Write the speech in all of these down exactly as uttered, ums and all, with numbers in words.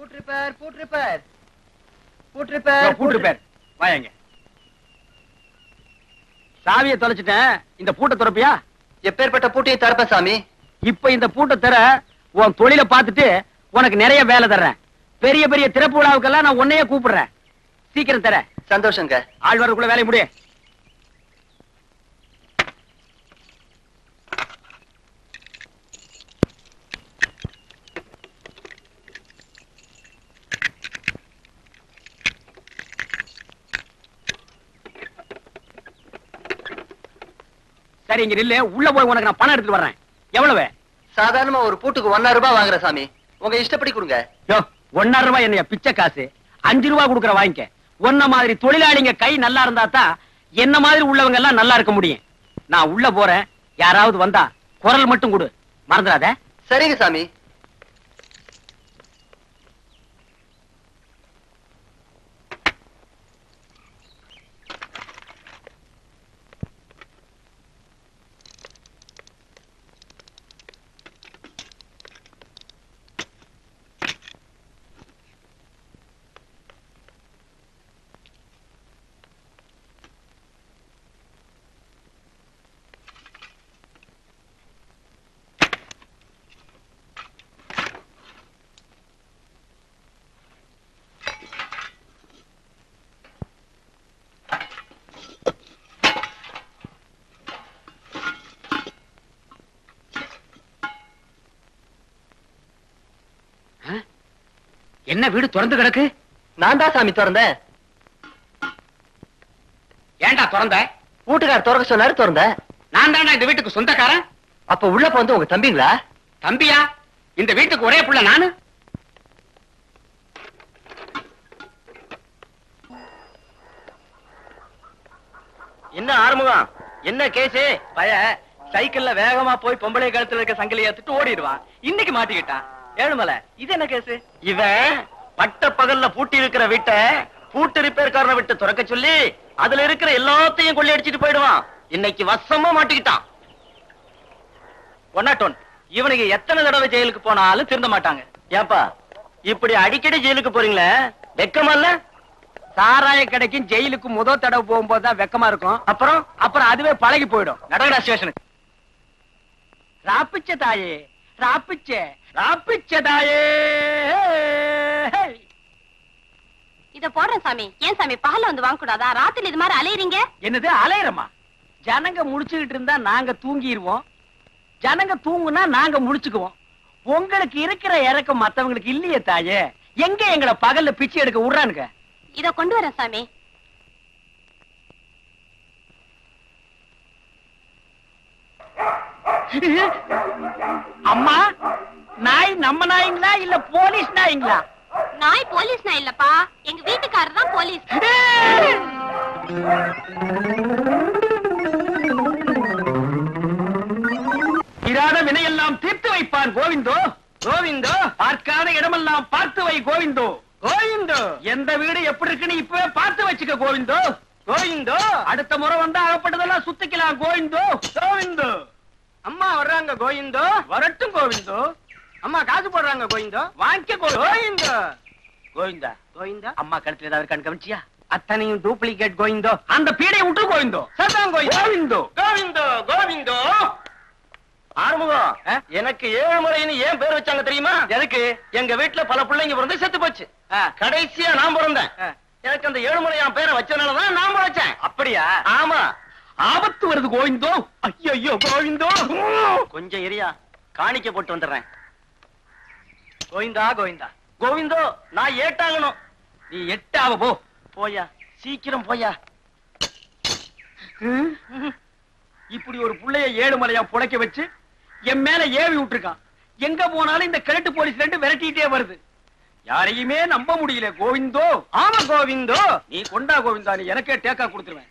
Foot repair, foot repair. Foot repair. Foot repair. Vaayenge. சாவியை தொலைச்சிட்டேன். இந்த பூட்டை திறப்பியா? எப்பேற்பட்ட பூட்டையை திறப்பேன் சாமி. இப்ப இந்த பூட்டை திற, உன் தொழிலை பார்த்துட்டு உனக்கு நிறைய வேலை தர்றேன். பெரிய பெரிய திறப்பு விழாவுக்கெல்லாம் நான் உன்னையே கூப்பிடுறேன். சீக்கிரம் தர. சந்தோஷங்க. ஆள் வரக்குள்ள வேலையை முடியும். சரி, இங்க நில்லு. உள்ள போய் உனக்கு நான் பணம் எடுத்துட்டு வரேன். எவ்வளவு? சாதாரணமா ஒரு பூட்டுக்கு ஒன்னா ரூபாய் வாங்குற சாமி. உங்க இஷ்டப்படி கொடுங்க. ஒன்னா ரூபாய் என்னைய பிச்சை காசு? அஞ்சு ரூபாய் கொடுக்கற வாங்கிக்க. ஒன்ன மாதிரி தொழிலாளிங்க கை நல்லா இருந்தா தான் என்ன மாதிரி உள்ளவங்க எல்லாம் நல்லா இருக்க முடியும். நான் உள்ள போறேன். யாராவது வந்தா குரல் மட்டும் கொடு, மறந்துடாத. சரிங்க சாமி. என்ன வீடு திறந்து கிடக்கு? நான் தான் சாமி திறந்தேன். ஏண்டா திறந்த? வீட்டுக்கார திறக்க சொன்னாரு, திறந்தேன். நான் தான்டா இந்த வீட்டுக்கு சொந்தக்காரன். அப்ப உள்ள போந்து உங்க தம்பிங்களா? தம்பியா? இந்த வீட்டுக்கு ஒரே புள்ள நானு. என்ன ஆறுமுகம், என்ன கேசு? பய சைக்கிள்ல வேகமா போய் பொம்பளை கழுத்துல இருக்க சங்கிலியை எடுத்துட்டு ஓடிடுவான். இன்னைக்கு மாட்டிக்கிட்டான். ஏழுமலை, இது என்ன கேசு? இவன் பட்ட பகல்ல பூட்டி இருக்கிற வீட்டை பூட்டு ரிப்பேர்காரனை விட்டு துறக்க சொல்லி அதுல இருக்கிற எல்லாத்தையும் கொள்ளையடிச்சிட்டு போயிடுவான். இன்னைக்கு வசமா மாட்டிக்கிட்டான். ஒன்னாட்டோன், இவனுக்கு எத்தனை தடவை ஜெயிலுக்கு போனாலும் திருந்த மாட்டாங்க. ஏப்பா இப்படி அடிக்கடி ஜெயிலுக்கு போறீங்களே, வெக்கமா இல்ல? சாராய கடைக்கும் ஜெயிலுக்கு முதல் தடவை போகும்போதுதான் வெக்கமா இருக்கும். அப்புறம் அப்புறம் அதுவே பழகி போயிடும். நடக்கடா ஸ்டேஷனுக்கு. ராப்பிச்ச தாயே, ராப்பிச்ச ராப்பிச்சதாயே. இத போடுறேன் சாமி. ஏன் சாமி பகல வந்து வாங்க கூடாதா? ராத்திரி இது மாதிரி அலையறீங்க. என்னது அலையறமா? ஜனங்க முடிச்சுக்கிட்டு இருந்தா நாங்க தூங்கிடுவோம், ஜனங்க தூங்குனா நாங்க முடிச்சுக்குவோம். உங்களுக்கு இருக்கிற இறக்கம் மத்தவங்களுக்கு இல்லையே தாயே. எங்க எங்களை பகல்ல பிச்சு எடுக்க விடுறானுங்க? இத கொண்டு வரேன் சாமி. அம்மா, நாய் நம்ம நாய்ங்களா இல்ல போலீஸ் நாய்ங்களா? நாய் போலீஸ் நாய் இல்லப்பா, எங்க வீட்டுக்காரர் தான் போலீஸ். இராத வினையெல்லாம் தீர்த்து வைப்பான் கோவிந்தோ. கோவிந்தோ, பார்க்காத இடமெல்லாம் பார்த்து வை கோவிந்தோ. கோவிந்தோ, எந்த வீடு எப்படி இருக்குன்னு இப்பவே பார்த்து வச்சுக்க கோவிந்தோ. கோவிந்தோ, அடுத்த முறை வந்தா அகப்பட்டதெல்லாம் சுத்திக்கலாம் கோவிந்தோ. கோவிந்தோ, அம்மா வர்றாங்க கோவிந்தோ. வரட்டும் கோவிந்தோ. அம்மா காசு போடுறாங்க கோவிந்தோ, வாங்கிக்கோ கோவிந்தோ. கோவிந்தா கோவிந்தா, அம்மா கழுத்துல ஏதாவது கண் கவனிச்சியா? அத்தனையும் டூப்ளிகேட் கோவிந்தோ. அந்த பீடையை விட்டு கோவிந்தோ. சர்தான் கோவிந்தோ கோவிந்தோ கோவிந்தோ. ஆறுமுகம், எனக்கு ஏழு முறைன்னு ஏன் பேர் வச்சாங்க தெரியுமா? எதுக்கு? எங்க வீட்டுல பல பிள்ளைங்க பிறந்து செத்து போச்சு. கடைசியா நான் பிறந்தேன். எனக்கு அந்த ஏழு முறை என் பேரை வச்சதுனாலதான் நான் பிறச்சேன். அப்படியா? ஆமா. ஆபத்து வருது கோவிந்தோ. ஐயோ கோவிந்தோ, கொஞ்சம் எரியா, காணிக்க போட்டு வந்துடுறேன். கோவிந்தா கோவிந்தா கோவிந்தோ, நான் ஏட்டாகணும். நீ எட்டாக போ. போயா, சீக்கிரம் போயா. இப்படி ஒரு புள்ளைய ஏழுமலையா புழைக்க வச்சு என் மேல ஏவி விட்டுருக்கான். எங்க போனாலும் இந்த கிழட்டு போலீஸ் ரெண்டு விரட்டிட்டே வருது. யாரையுமே நம்ப முடியல கோவிந்தோ. ஆமா கோவிந்தோ, நீ கொண்டா கோவிந்தா. நீ எனக்கே டேக்கா கொடுத்துருவேன்.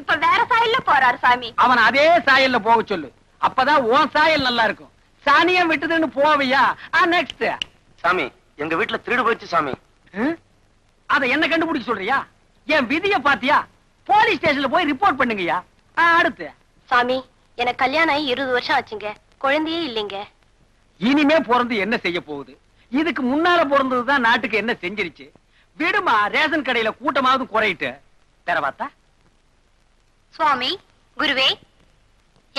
இப்ப வேற சாயல்ல போறார் சாமி. அவன் அதே சாயல்ல போக சொல்லு. அப்பதான் உன் சாயல் நல்லா இருக்கும். சாணியம் விட்டுதுன்னு போவியா? நெக்ஸ்ட். சாமி, எங்க வீட்டுல திருடு போயிடுச்சு சாமி. அத என்ன கண்டுபிடிக்க சொல்றியா? என் விதிய பாத்தியா? போலீஸ் ஸ்டேஷன்ல போய் ரிப்போர்ட் பண்ணுங்கயா. அடுத்து. சாமி, எனக்கு கல்யாணம் ஆகி இருபது வருஷம் ஆச்சுங்க. குழந்தையே இல்லைங்க. இனிமே பிறந்து என்ன செய்ய போகுது? இதுக்கு முன்னால பிறந்ததுதான் நாட்டுக்கு என்ன செஞ்சிருச்சு. விடுமா, ரேஷன் கடையில கூட்டமாவது குறையிட்டு. வேற பார்த்தா சுவாமி குருவே,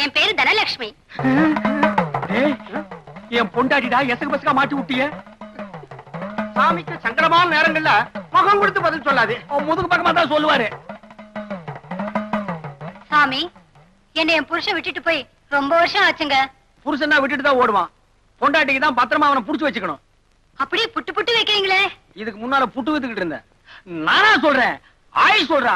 என் பேரு தனலட்சுமி. என் பொண்டாடிடா எசக பசகா மாட்டி விட்டிய. சாமிக்கு சங்கடமான நேரங்கள்ல முகம் கொடுத்து பதில் சொல்லாது, முதுகு பக்கமா தான் சொல்லுவாரு. சாமி, என்ன என் புருஷன் விட்டுட்டு போய் ரொம்ப வருஷம் ஆச்சுங்க. புருஷன்னா விட்டுட்டு தான் ஓடுவான். பொண்டாட்டிக்கு தான் பத்திரமா அவனை புடிச்சு வச்சுக்கணும். அப்படியே புட்டு புட்டு வைக்கிறீங்களே. இதுக்கு முன்னால புட்டு வைத்துக்கிட்டு இருந்த. நானா சொல்றேன், ஆய் சொல்றா,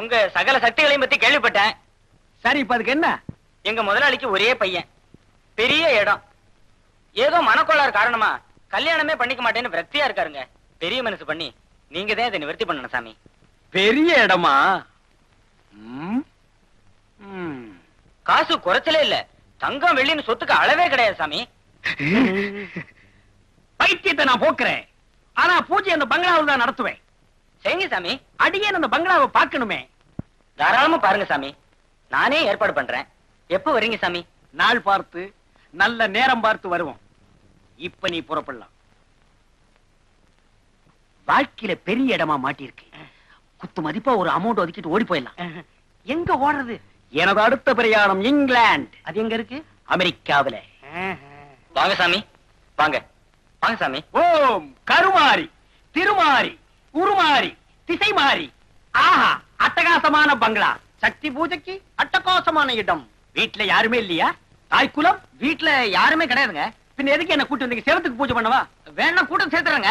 உங்க சகல சக்திகளையும் பத்தி கேள்விப்பட்டேன். சரி, இப்ப அதுக்கு என்ன? எங்க முதலாளிக்கு ஒரே பையன், பெரிய இடம். ஏதோ மனக்கோளாறு காரணமா கல்யாணமே பண்ணிக்க மாட்டேன்னு விரக்தியா இருக்காருங்க. பெரிய மனசு பண்ணி நீங்க தான் இதை நிவர்த்தி பண்ணணும் சாமி. பெரிய இடமா? காசு குறைச்சலே இல்ல. தங்கம் வெள்ளின்னு சொத்துக்கு அளவே கிடையாது சாமி. பைத்தியத்தை நான் போக்குறேன். ஆனா பூஜை அந்த பங்களாவில் தான் நடத்துவேன். சரிங்க சாமி. அடியேன் அந்த பங்களாவை பார்க்கணுமே. தாராளமா பாருங்க சாமி. நானே ஏற்பாடு பண்றேன். எப்ப வரீங்க சாமி? நாள் பார்த்து நல்ல நேரம் பார்த்து வருவோம். இப்ப நீ புறப்படலாம். வாழ்க்கையில பெரிய இடமா மாட்டிருக்கு. குத்து மதிப்பா ஒரு அமௌண்ட் ஒதுக்கிட்டு ஓடி போயிடலாம். எங்க ஓடுறது? எனது அடுத்த பிரயாணம் இங்கிலாந்து. அது எங்க இருக்கு? அமெரிக்காவில. வாங்க சாமி, வாங்க வாங்க சாமி. ஓம் கருமாரி திருமாரி உருமாரி திசை மாறி. ஆஹா, அட்டகாசமான பங்களா. சக்தி பூஜைக்கு அட்டகாசமான இடம். வீட்டுல யாருமே இல்லையா? தாய்க்குலம் வீட்டுல யாருமே கிடையாதுங்க. பின் எதுக்கு என்ன கூட்டம்? நீங்க சேவத்துக்கு பூஜை பண்ணவா? வேணா கூட்டம் சேர்த்துறங்க.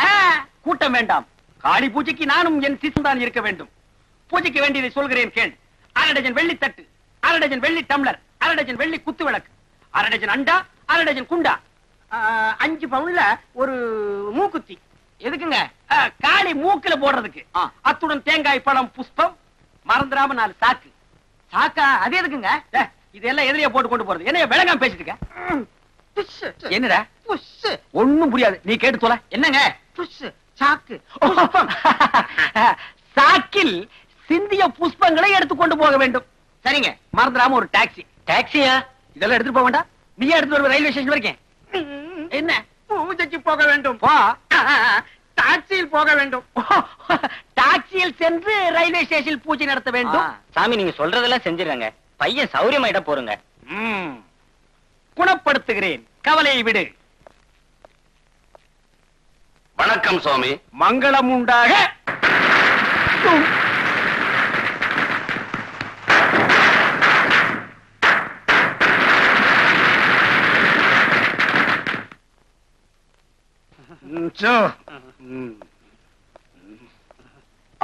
கூட்டம் வேண்டாம். காளி பூஜைக்கு நானும் என் சிசும் தான் இருக்க வேண்டும். பூஜைக்கு வேண்டியதை சொல்கிறேன் கேள். அரை டஜன் வெள்ளி தட்டு, அரை டஜன் வெள்ளி டம்ளர், அரை டஜன் வெள்ளி குத்து விளக்கு, அரை டஜன் அண்டா, அரை டஜன் குண்டா, அஞ்சு பவுன்ல ஒரு மூக்குத்தி. எதுக்குங்க? காளி மூக்குல போடுறதுக்கு. அத்துடன் தேங்காய் பழம் புஷ்பம், மறந்துடாம நாலு சாக்கு. சாக்கா? அது எதுக்குங்க? இதெல்லாம் எதிரியா போட்டு கொண்டு போறது. என்ன விளங்காம பேசிட்டு என்னடா? ஒண்ணும் புரியாது. நீ கேட்டு சொல்ல. என்னங்க? சாக்கு. சாக்கில் சிந்திய புஷ்பங்களை எடுத்து கொண்டு போக வேண்டும். சரிங்க. மறந்துடாம ஒரு டாக்ஸி. டாக்ஸியா? இதெல்லாம் எடுத்துட்டு போக வேண்டாம். நீயே எடுத்துட்டு வர. ரயில்வே ஸ்டேஷன் வரைக்கும் என்ன? பூஜைக்கு போக வேண்டும். டாக்ஸியில் போக வேண்டும். டாக்ஸியில் சென்று ரயில்வே ஸ்டேஷன் பூஜை நடத்த வேண்டும். சாமி, நீங்க சொல்றதெல்லாம் செஞ்சிருங்க. பையன் சௌரியமாயிட்ட போறங்க. குணப்படுத்துகிறேன், கவலையை விடு. வணக்கம் சுவாமி. மங்களம் உண்டாக.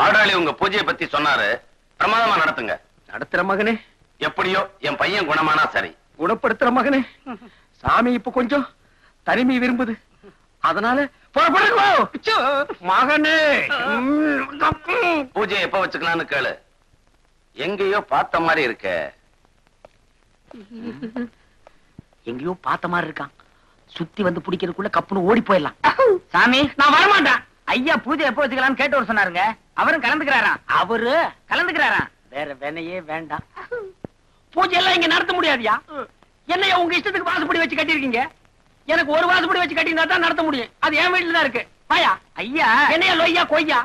ஆடாளி உங்க பூஜையை பத்தி சொன்னாரு. பிரமாதமா நடத்துங்க. நடத்துற மகனே. எப்படியோ என் பையன் குணமானா சரி. குணப்படுத்துற மகனே. சாமி இப்ப கொஞ்சம் தனிமை விரும்புது. அதனால மகனே, பூஜை எப்ப வச்சுக்கலாம்னு கேளு. எங்கேயோ பார்த்த மாதிரி இருக்க. எங்கேயோ பார்த்த மாதிரி இருக்கான். சுத்தி வந்து பிடிக்கிறதுக்குள்ள கப்புன்னு ஓடி போயிடலாம். சாமி, நான் வரமாட்டேன். ஐயா பூஜை எப்ப வச்சுக்கலாம்னு கேட்டவர் சொன்னாருங்க. அவரும் கலந்துக்கிறாராம். அவரு கலந்துக்கிறாராம். வேற வேணையே வேண்டாம். பூஜை எல்லாம் இங்க நடத்த முடியாதியா? என்னைய உங்க இஷ்டத்துக்கு வாசப்படி வச்சு கட்டிருக்கீங்க. எனக்கு ஒரு வாசப்படி வச்சு கட்டியிருந்தா தான் நடத்த முடியும். அது என் வீட்டுல தான் இருக்கு. ஐயா, ஐயா என்னையா லொய்யா கொய்யா?